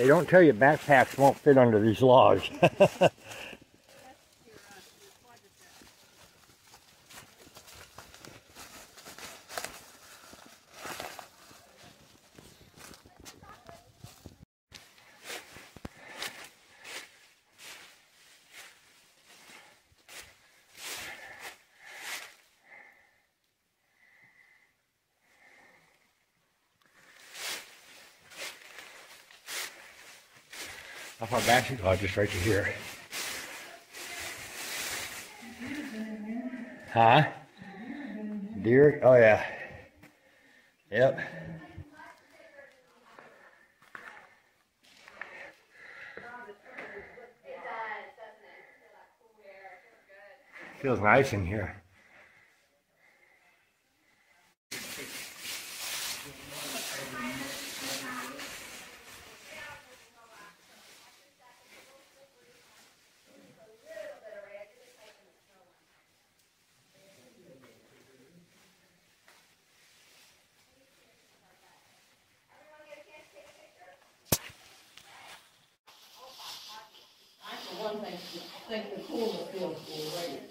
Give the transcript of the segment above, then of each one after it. They don't tell you backpacks won't fit under these laws. How far back should I go? Just right to here. Huh? Deer? Oh yeah. Yep. Feels nice in here. I think the cooler feels already.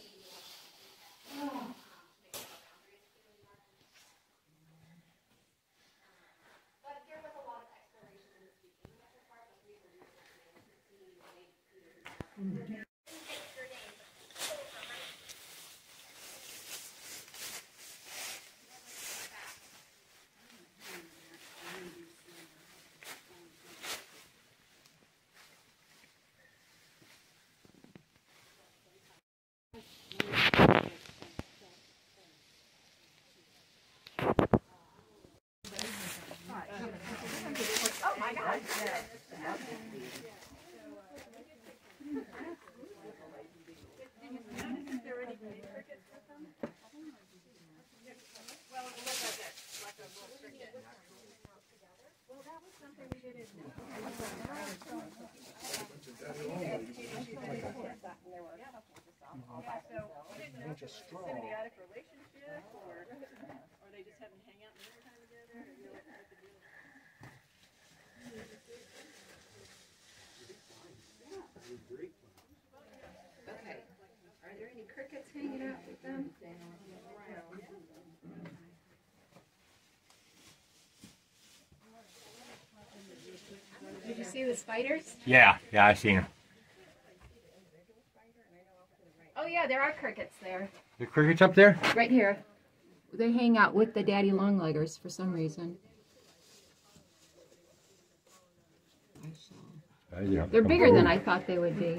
Did you see the spiders? Yeah, I seen them. Oh yeah, there are crickets there. The crickets up there? Right here. They hang out with the daddy longleggers for some reason. Yeah, they're bigger than I thought they would be.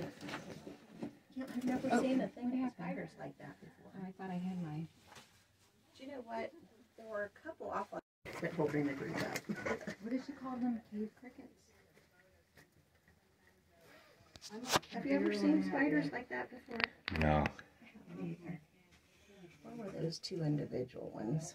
I've never seen a thing that has spiders like that before. Oh, I thought I had my... Do you know what? There were a couple off on... holding the group up. What did she call them? Cave crickets? Have you ever seen spiders like that before? No. I haven't either. What were those two individual ones?